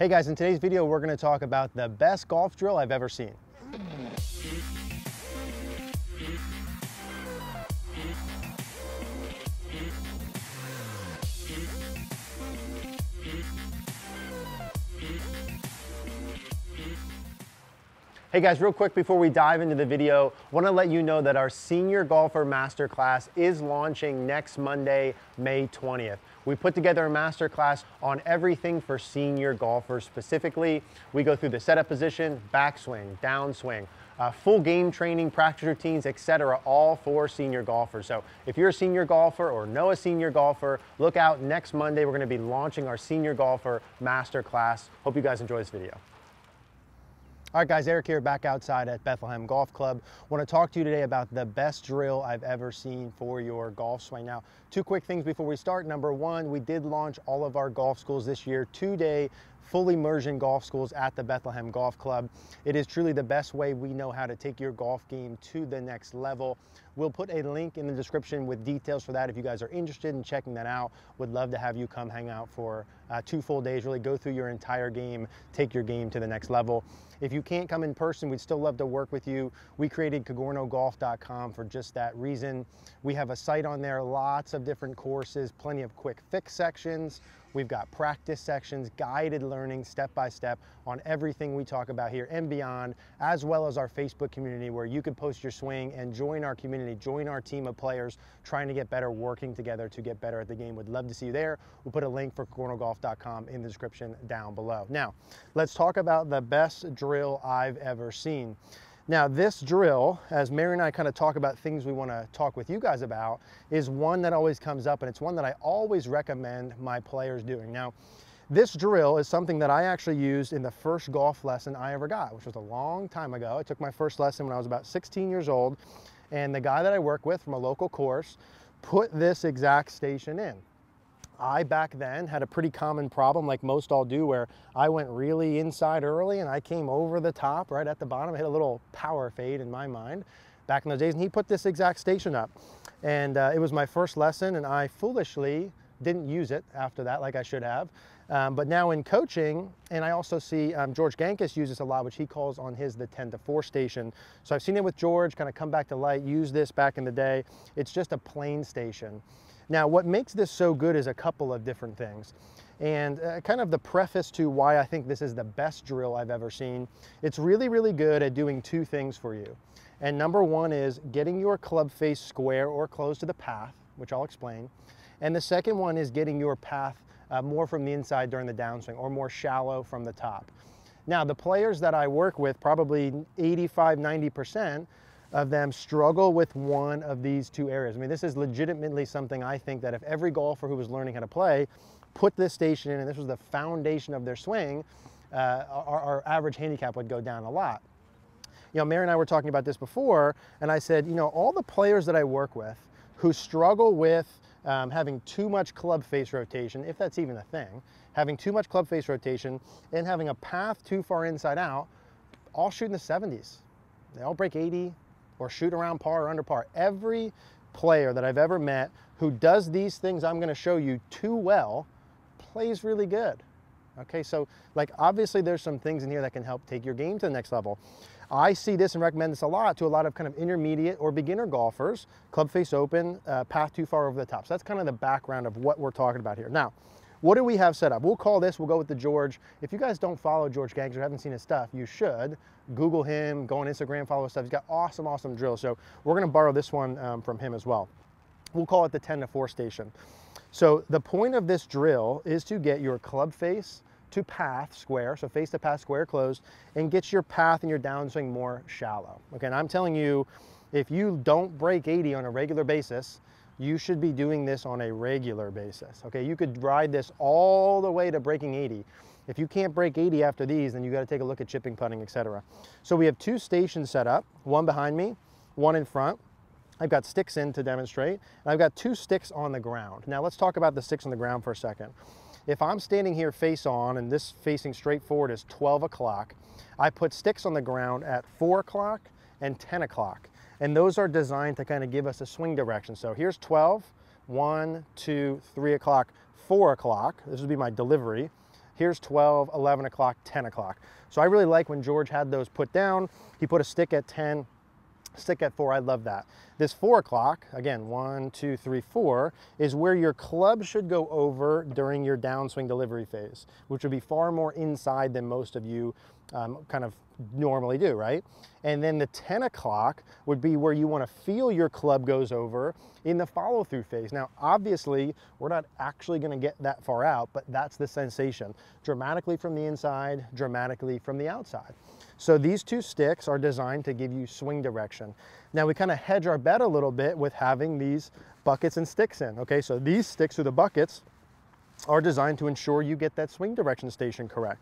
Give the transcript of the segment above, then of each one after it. Hey guys, in today's video, we're gonna talk about the best golf drill I've ever seen. Hey guys, real quick before we dive into the video, want to let you know that our Senior Golfer Masterclass is launching next Monday, May 20th. We put together a masterclass on everything for senior golfers specifically. We go through the setup position, backswing, downswing, full game training, practice routines, etc., all for senior golfers. So if you're a senior golfer or know a senior golfer, look out next Monday. We're going to be launching our Senior Golfer Masterclass. Hope you guys enjoy this video. All right guys, Eric here back outside at Bethlehem Golf Club. Want to talk to you today about the best drill I've ever seen for your golf swing. Now, two quick things before we start. Number one, we did launch all of our golf schools this year, two-day full immersion golf schools at the Bethlehem Golf Club. It is truly the best way we know how to take your golf game to the next level. We'll put a link in the description with details for that if you guys are interested in checking that out. Would love to have you come hang out for 2 full days, really go through your entire game, take your game to the next level. If you can't come in person, we'd still love to work with you. We created CogornoGolf.com for just that reason. We have a site on there, lots of different courses, plenty of quick fix sections. We've got practice sections, guided learning, step-by-step on everything we talk about here and beyond, as well as our Facebook community where you can post your swing and join our community, join our team of players trying to get better, working together to get better at the game. Would love to see you there. We'll put a link for CogornoGolf.com in the description down below. Now, let's talk about the best drill I've ever seen. Now this drill, as Mary and I kind of talk about things we want to talk with you guys about, is one that always comes up, and it's one that I always recommend my players doing. Now this drill is something that I actually used in the first golf lesson I ever got, which was a long time ago. I took my first lesson when I was about 16 years old, and the guy that I work with from a local course put this exact station in. I back then had a pretty common problem, like most all do, where I went really inside early and I came over the top right at the bottom, hit a little power fade in my mind back in those days, and he put this exact station up. And it was my first lesson and I foolishly didn't use it after that like I should have. But now in coaching, and I also see George Gankas uses a lot, which he calls on his the 10-4 station. So I've seen it with George, kind of come back to light, use this back in the day. It's just a plain station. Now, what makes this so good is a couple of different things. And kind of the preface to why I think this is the best drill I've ever seen, it's really, really good at doing two things for you. And number one is getting your club face square or close to the path, which I'll explain. And the second one is getting your path more from the inside during the downswing or more shallow from the top. Now, the players that I work with, probably 85, 90%, of them struggle with one of these two areas. I mean, this is legitimately something I think that if every golfer who was learning how to play put this station in, and this was the foundation of their swing, our average handicap would go down a lot. You know, Mary and I were talking about this before, and I said, you know, all the players that I work with who struggle with having too much club face rotation, if that's even a thing, having too much club face rotation and having a path too far inside out, all shoot in the 70s. They all break 80, or shoot around par or under par. Every player that I've ever met who does these things I'm gonna show you too well plays really good. Okay, so like obviously there's some things in here that can help take your game to the next level. I see this and recommend this a lot to a lot of kind of intermediate or beginner golfers, club face open, path too far over the top. So that's kind of the background of what we're talking about here. Now, what do we have set up? We'll call this, we'll go with the George. If you guys don't follow George Gankas or haven't seen his stuff, you should. Google him, go on Instagram, follow his stuff. He's got awesome, awesome drills. So we're gonna borrow this one from him as well. We'll call it the 10-4 station. So the point of this drill is to get your club face to path square, so face to path square closed, and get your path and your downswing more shallow. Okay, and I'm telling you, if you don't break 80 on a regular basis, you should be doing this on a regular basis. Okay, you could ride this all the way to breaking 80. If you can't break 80 after these, then you gotta take a look at chipping, putting, etc. So we have two stations set up, one behind me, one in front. I've got sticks in to demonstrate, and I've got two sticks on the ground. Now let's talk about the sticks on the ground for a second. If I'm standing here face on, and this facing straight forward is 12 o'clock, I put sticks on the ground at 4 o'clock and 10 o'clock. And those are designed to kind of give us a swing direction. So here's 12, 1, 2, 3 o'clock, 4 o'clock. This would be my delivery. Here's 12, 11 o'clock, 10 o'clock. So I really like when George had those put down. He put a stick at 10, stick at 4, I love that. This 4 o'clock, again, 1, 2, 3, 4, is where your club should go over during your downswing delivery phase, which would be far more inside than most of you kind of normally do, right? And then the 10 o'clock would be where you want to feel your club goes over in the follow-through phase. Now, obviously, we're not actually going to get that far out, but that's the sensation. Dramatically from the inside, dramatically from the outside. So these two sticks are designed to give you swing direction. Now, we kind of hedge our bet a little bit with having these buckets and sticks in, okay? So these sticks or the buckets are designed to ensure you get that swing direction station correct.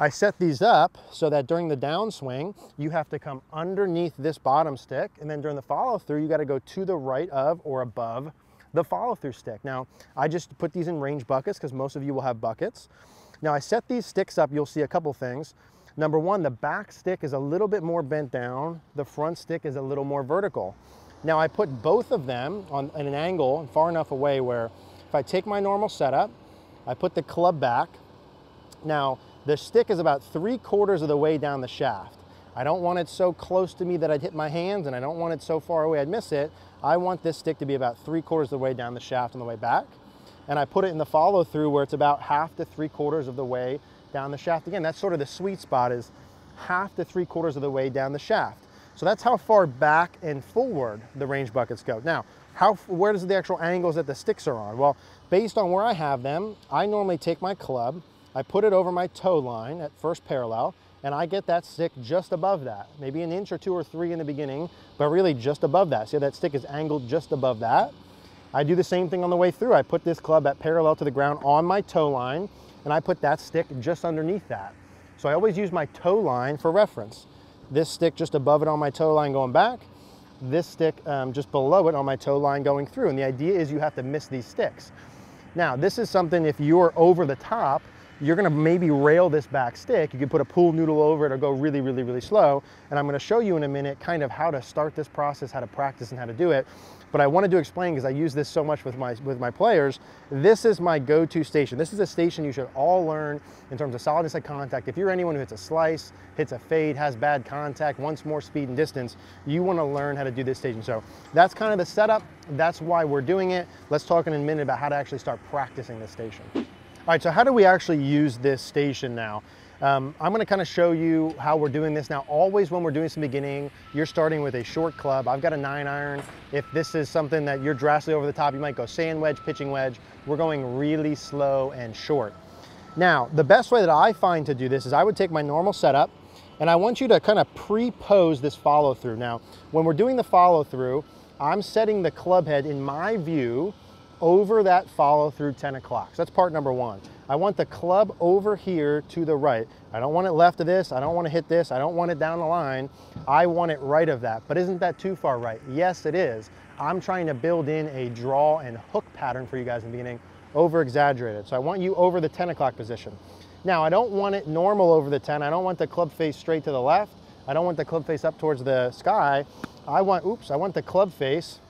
I set these up so that during the downswing, you have to come underneath this bottom stick, and then during the follow through, you gotta go to the right of or above the follow through stick. Now, I just put these in range buckets because most of you will have buckets. Now, I set these sticks up, you'll see a couple things. Number one, the back stick is a little bit more bent down, the front stick is a little more vertical. Now, I put both of them on at an angle and far enough away where if I take my normal setup, I put the club back. Now, the stick is about 3/4 of the way down the shaft. I don't want it so close to me that I'd hit my hands, and I don't want it so far away I'd miss it. I want this stick to be about 3/4 of the way down the shaft on the way back. And I put it in the follow through where it's about half to 3/4 of the way down the shaft. Again, that's sort of the sweet spot, is half to 3/4 of the way down the shaft. So that's how far back and forward the range buckets go. Now, where does the actual angles that the sticks are on? Well, based on where I have them, I normally take my club, I put it over my toe line at first parallel, and I get that stick just above that, maybe an inch or two or three in the beginning, but really just above that. See, that stick is angled just above that. I do the same thing on the way through. I put this club at parallel to the ground on my toe line, and I put that stick just underneath that. So I always use my toe line for reference. This stick just above it on my toe line going back, this stick just below it on my toe line going through. And the idea is you have to miss these sticks. Now, this is something, if you're over the top, you're gonna maybe rail this back stick. You could put a pool noodle over it or go really, really, really slow. And I'm gonna show you in a minute kind of how to start this process, how to practice and how to do it. But I wanted to explain, because I use this so much with my players, this is my go-to station. This is a station you should all learn in terms of solidness of contact. If you're anyone who hits a slice, hits a fade, has bad contact, wants more speed and distance, you wanna learn how to do this station. So that's kind of the setup. That's why we're doing it. Let's talk in a minute about how to actually start practicing this station. All right, so how do we actually use this station now? I'm gonna kind of show you how we're doing this now. Always when we're doing some beginning, you're starting with a short club. I've got a 9-iron. If this is something that you're drastically over the top, you might go sand wedge, pitching wedge. We're going really slow and short. Now, the best way that I find to do this is I would take my normal setup, and I want you to kind of pre-pose this follow through. Now, when we're doing the follow through, I'm setting the club head in my view over that follow through 10 o'clock. So that's part number one. I want the club over here to the right. I don't want it left of this. I don't want to hit this. I don't want it down the line. I want it right of that. But isn't that too far right? Yes, it is. I'm trying to build in a draw and hook pattern for you guys in the beginning, over exaggerated. So I want you over the 10 o'clock position. Now, I don't want it normal over the 10. I don't want the club face straight to the left. I don't want the club face up towards the sky. I want the club face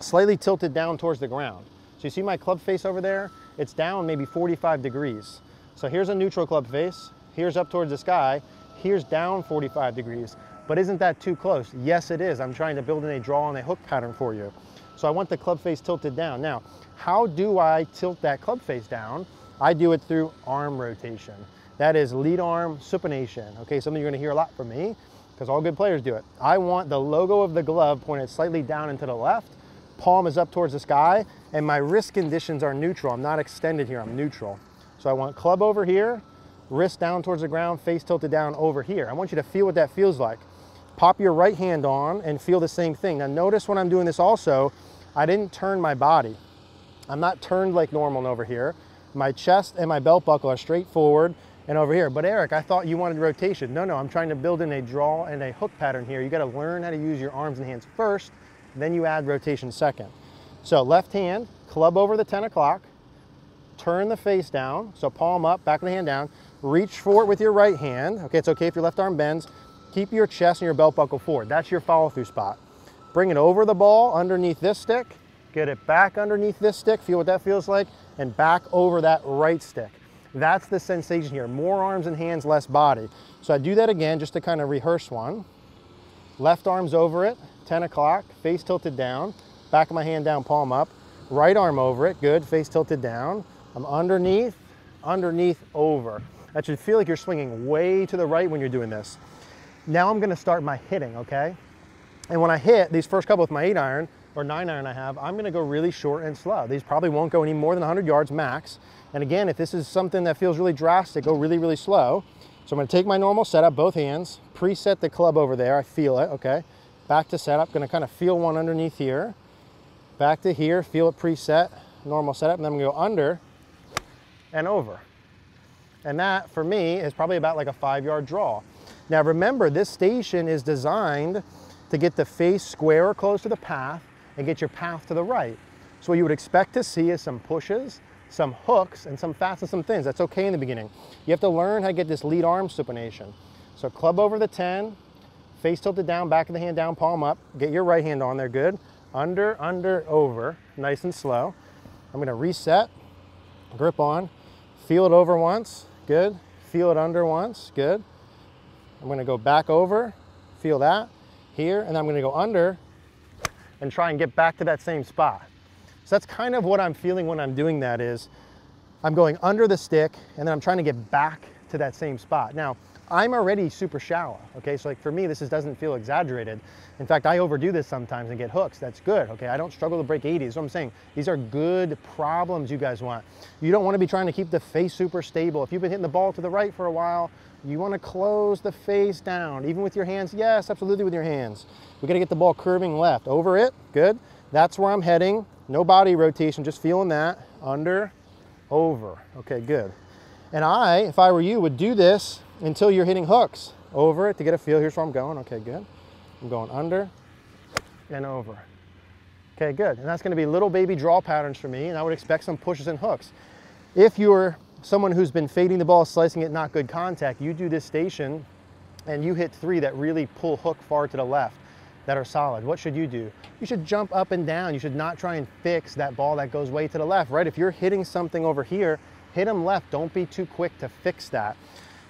slightly tilted down towards the ground. So you see my club face over there? It's down maybe 45 degrees. So here's a neutral club face, here's up towards the sky, here's down 45 degrees. But isn't that too close? Yes, it is. I'm trying to build in a draw and a hook pattern for you. So I want the club face tilted down. Now, how do I tilt that club face down? I do it through arm rotation. That is lead arm supination. Okay, something you're gonna hear a lot from me, because all good players do it. I want the logo of the glove pointed slightly down and to the left, palm is up towards the sky, and my wrist conditions are neutral. I'm not extended here, I'm neutral. So I want club over here, wrist down towards the ground, face tilted down over here. I want you to feel what that feels like. Pop your right hand on and feel the same thing. Now notice when I'm doing this also, I didn't turn my body. I'm not turned like normal over here. My chest and my belt buckle are straight forward and over here. But Eric, I thought you wanted rotation. No, I'm trying to build in a draw and a hook pattern here. You gotta learn how to use your arms and hands first, then you add rotation second. So left hand, club over the 10 o'clock, turn the face down, so palm up, back of the hand down, reach for it with your right hand. Okay, it's okay if your left arm bends. Keep your chest and your belt buckle forward. That's your follow through spot. Bring it over the ball underneath this stick, get it back underneath this stick, feel what that feels like, and back over that right stick. That's the sensation here, more arms and hands, less body. So I do that again just to kind of rehearse one. Left arm's over it, 10 o'clock, face tilted down, back of my hand down, palm up. Right arm over it, good, face tilted down. I'm underneath, underneath, over. That should feel like you're swinging way to the right when you're doing this. Now I'm gonna start my hitting, okay? And when I hit these first couple with my 8-iron, or 9-iron I have, I'm gonna go really short and slow. These probably won't go any more than 100 yards max. And again, if this is something that feels really drastic, go really, really slow. So I'm gonna take my normal setup, both hands, preset the club over there, I feel it, okay? Back to setup, gonna kind of feel one underneath here. Back to here, feel it preset, normal setup, and then I'm gonna go under and over. And that, for me, is probably about like a 5-yard draw. Now remember, this station is designed to get the face square or close to the path and get your path to the right. So what you would expect to see is some pushes, some hooks, and some fastens, some thins. That's okay in the beginning. You have to learn how to get this lead arm supination. So club over the 10, face tilted down, back of the hand down, palm up, get your right hand on there, good. Under, under, over, nice and slow. I'm gonna reset, grip on, feel it over once, good. Feel it under once, good. I'm gonna go back over, feel that, here, and I'm gonna go under and try and get back to that same spot. So that's kind of what I'm feeling when I'm doing that is, I'm going under the stick and then I'm trying to get back to that same spot. Now, I'm already super shallow, okay? So like for me, this is, doesn't feel exaggerated. In fact, I overdo this sometimes and get hooks, that's good, okay? I don't struggle to break 80s, so I'm saying these are good problems you guys want. You don't wanna be trying to keep the face super stable. If you've been hitting the ball to the right for a while, you wanna close the face down, even with your hands, yes, absolutely with your hands. We gotta get the ball curving left, over it, good. That's where I'm heading, no body rotation, just feeling that, under, over, okay, good. And I, if I were you, would do this until you're hitting hooks. Over it to get a feel. Here's where I'm going. Okay, good. I'm going under and over. Okay, good. And that's going to be little baby draw patterns for me, and I would expect some pushes and hooks. If you're someone who's been fading the ball, slicing it, not good contact, you do this station and you hit 3 that really pull hook far to the left that are solid. What should you do? You should jump up and down. You should not try and fix that ball that goes way to the left, right? If you're hitting something over here, hit them left, don't be too quick to fix that.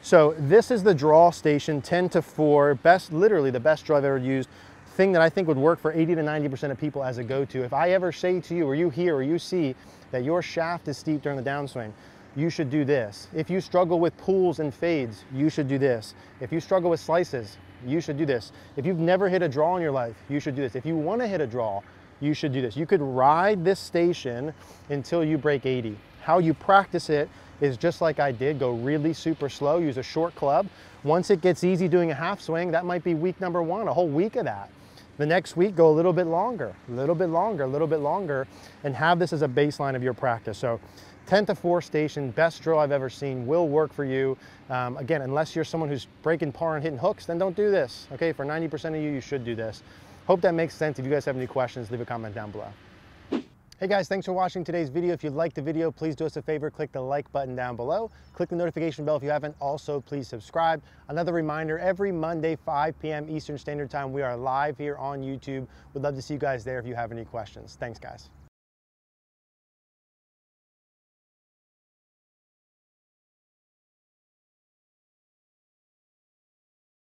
So this is the draw station, 10-4, best, literally the best drill I've ever used, thing that I think would work for 80 to 90% of people as a go-to. If I ever say to you, or you hear, or you see that your shaft is steep during the downswing, you should do this. If you struggle with pulls and fades, you should do this. If you struggle with slices, you should do this. If you've never hit a draw in your life, you should do this. If you wanna hit a draw, you should do this. You could ride this station until you break 80. How you practice it is just like I did, go really super slow, use a short club. Once it gets easy doing a half swing, that might be week number 1, a whole week of that. The next week, go a little bit longer, a little bit longer, a little bit longer, and have this as a baseline of your practice. So 10-4 station, best drill I've ever seen, will work for you. Again, unless you're someone who's breaking par and hitting hooks, then don't do this. Okay, for 90% of you, you should do this. Hope that makes sense. If you guys have any questions, leave a comment down below. Hey guys, thanks for watching today's video. If you liked the video, please do us a favor, click the like button down below. Click the notification bell if you haven't. Also, please subscribe. Another reminder, every Monday, 5 p.m. Eastern Standard Time, we are live here on YouTube. We'd love to see you guys there if you have any questions. Thanks guys.